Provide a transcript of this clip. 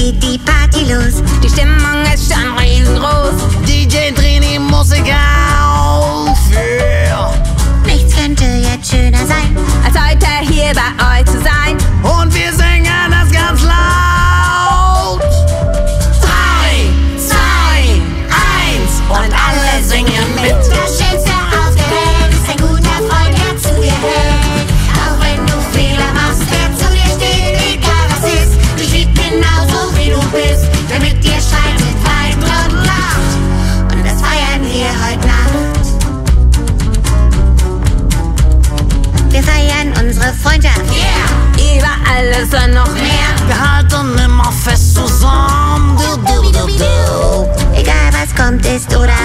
geht die Party los. Die Stimmung ist schon riesengroß. DJ dreh die Musik auf. Yeah. Nichts könnte jetzt schöner sein, als heute hier bei euch zu sein. Und wir singen das ganz laut. 3, 2, 1 und alle singen mit. Das Schönste auf der Welt ist ein guter Freund, der zu dir hält. Unsere Freundschaft, yeah. Über alles und noch mehr. Wir halten immer fest zusammen. Du, du, du, du. Egal was kommt, ist oder